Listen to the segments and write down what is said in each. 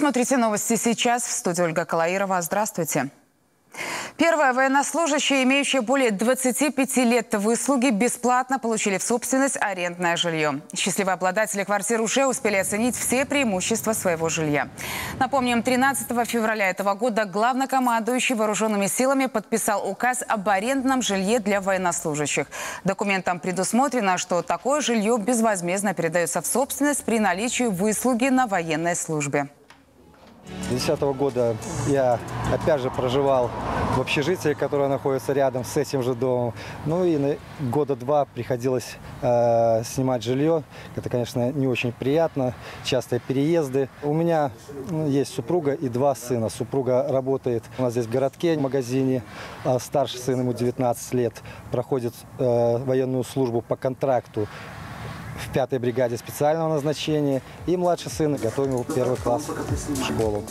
смотрите новости сейчас. В студии Ольга Калаирова. Здравствуйте. Первое. Военнослужащие, имеющие более 25 лет выслуги, бесплатно получили в собственность арендное жилье. Счастливые обладатели квартир уже успели оценить все преимущества своего жилья. Напомним, 13 февраля этого года главнокомандующий вооруженными силами подписал указ об арендном жилье для военнослужащих. Документом предусмотрено, что такое жилье безвозмездно передается в собственность при наличии выслуги на военной службе. С 2010 года я опять же проживал в общежитии, которое находится рядом с этим же домом. Ну и года два приходилось снимать жилье. Это, конечно, не очень приятно. Частые переезды. У меня есть супруга и два сына. Супруга работает у нас здесь в городке, в магазине. Старший сын, ему 19 лет, проходит военную службу по контракту в 5-й бригаде специального назначения, и младший сын готовил первый класс в школу.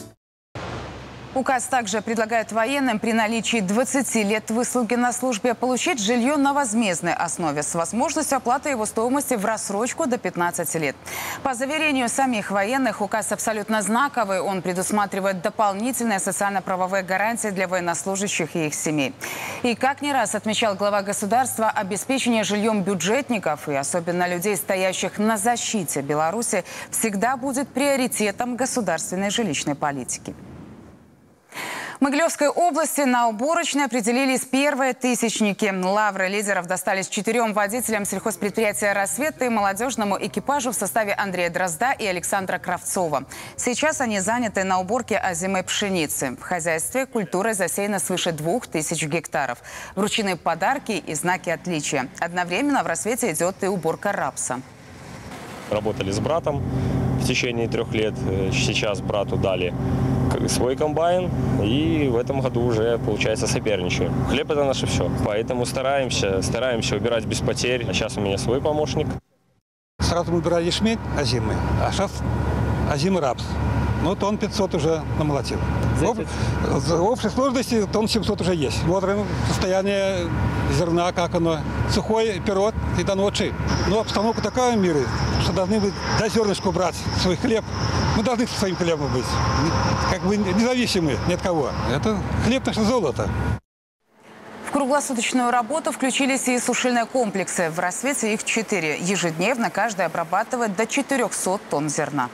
Указ также предлагает военным при наличии 20 лет выслуги на службе получить жилье на возмездной основе с возможностью оплаты его стоимости в рассрочку до 15 лет. По заверению самих военных, указ абсолютно знаковый. Он предусматривает дополнительные социально-правовые гарантии для военнослужащих и их семей. И как не раз отмечал глава государства, обеспечение жильем бюджетников и особенно людей, стоящих на защите Беларуси, всегда будет приоритетом государственной жилищной политики. В Могилевской области на уборочной определились первые тысячники. Лавры лидеров достались 4 водителям сельхозпредприятия «Рассвет» и молодежному экипажу в составе Андрея Дрозда и Александра Кравцова. Сейчас они заняты на уборке озимой пшеницы. В хозяйстве культуры засеяно свыше 2000 гектаров. Вручены подарки и знаки отличия. Одновременно в «Рассвете» идет и уборка рапса. Работали с братом в течение 3 лет. Сейчас брату дали свой комбайн, и в этом году уже, получается, соперничаем. Хлеб – это наше все, поэтому стараемся убирать без потерь. А сейчас у меня свой помощник. Сразу мы убирали шмель озимый, а сейчас озимый рапс. Ну, тонн 500 уже намолотил. В общей сложности тонн 700 уже есть. Смотрим состояние зерна, как оно. Сухой пирог и тонн лучше. Но обстановка такая в мире, что должны быть до зернышку брать свой хлеб. Мы должны со своим хлебом быть. Как бы независимы ни от кого. Это хлеб, наше золото. В круглосуточную работу включились и сушильные комплексы. В «Рассвете» их 4. Ежедневно каждый обрабатывает до 400 тонн зерна.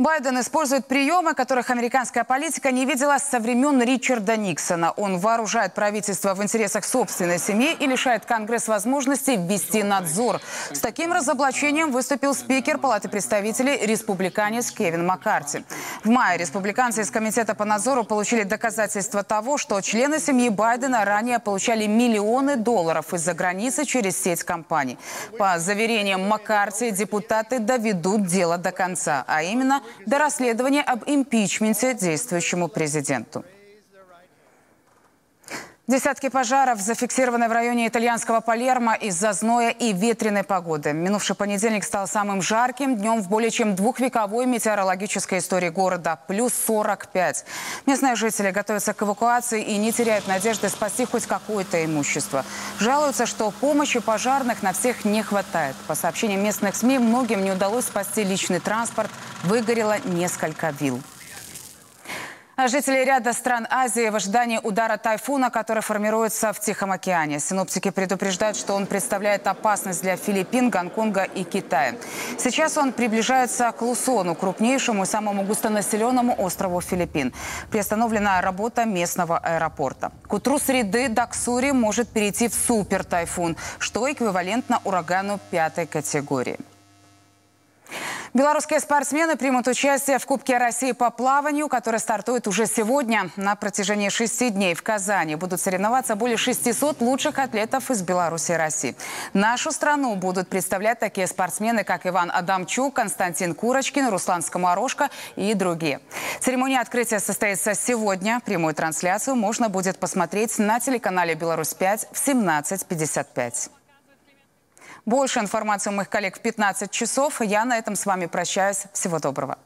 Байден использует приемы, которых американская политика не видела со времен Ричарда Никсона. Он вооружает правительство в интересах собственной семьи и лишает Конгресс возможности ввести надзор. С таким разоблачением выступил спикер Палаты представителей республиканец Кевин Маккарти. В мае республиканцы из Комитета по надзору получили доказательства того, что члены семьи Байдена ранее получали миллионы долларов из-за границы через сеть компаний. По заверениям Маккарти, депутаты доведут дело до конца, а именно – до расследования об импичменте действующему президенту. Десятки пожаров зафиксированы в районе итальянского Палермо из-за зноя и ветреной погоды. Минувший понедельник стал самым жарким днем в более чем двухвековой метеорологической истории города. Плюс 45. Местные жители готовятся к эвакуации и не теряют надежды спасти хоть какое-то имущество. Жалуются, что помощи пожарных на всех не хватает. По сообщениям местных СМИ, многим не удалось спасти личный транспорт. Выгорело несколько вилл. Жители ряда стран Азии в ожидании удара тайфуна, который формируется в Тихом океане. Синоптики предупреждают, что он представляет опасность для Филиппин, Гонконга и Китая. Сейчас он приближается к Лусону, крупнейшему и самому густонаселенному острову Филиппин. Приостановлена работа местного аэропорта. К утру среды Доксури может перейти в супертайфун, что эквивалентно урагану 5-й категории. Белорусские спортсмены примут участие в Кубке России по плаванию, который стартует уже сегодня. На протяжении 6 дней в Казани будут соревноваться более 600 лучших атлетов из Беларуси и России. Нашу страну будут представлять такие спортсмены, как Иван Адамчук, Константин Курочкин, Руслан Скоморошко и другие. Церемония открытия состоится сегодня. Прямую трансляцию можно будет посмотреть на телеканале «Беларусь-5» в 17:55. Больше информации у моих коллег в 15 часов. Я на этом с вами прощаюсь. Всего доброго.